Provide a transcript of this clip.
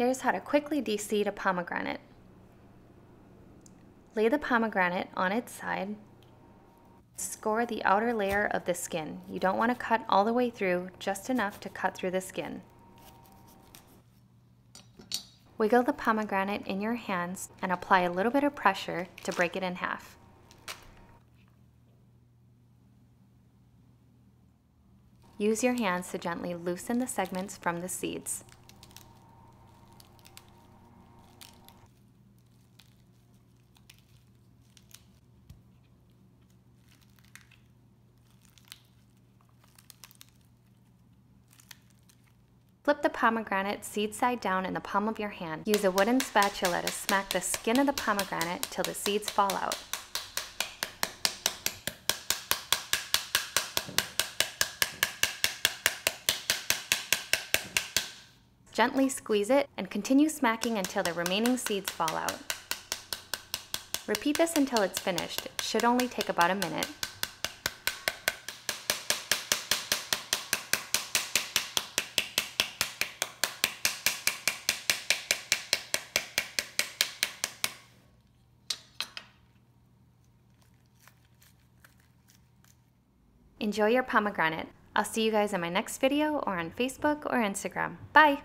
Here's how to quickly deseed a pomegranate. Lay the pomegranate on its side. Score the outer layer of the skin. You don't want to cut all the way through, just enough to cut through the skin. Wiggle the pomegranate in your hands and apply a little bit of pressure to break it in half. Use your hands to gently loosen the segments from the seeds. Flip the pomegranate seed side down in the palm of your hand. Use a wooden spatula to smack the skin of the pomegranate till the seeds fall out. Gently squeeze it and continue smacking until the remaining seeds fall out. Repeat this until it's finished. It should only take about a minute. Enjoy your pomegranate. I'll see you guys in my next video or on Facebook or Instagram. Bye!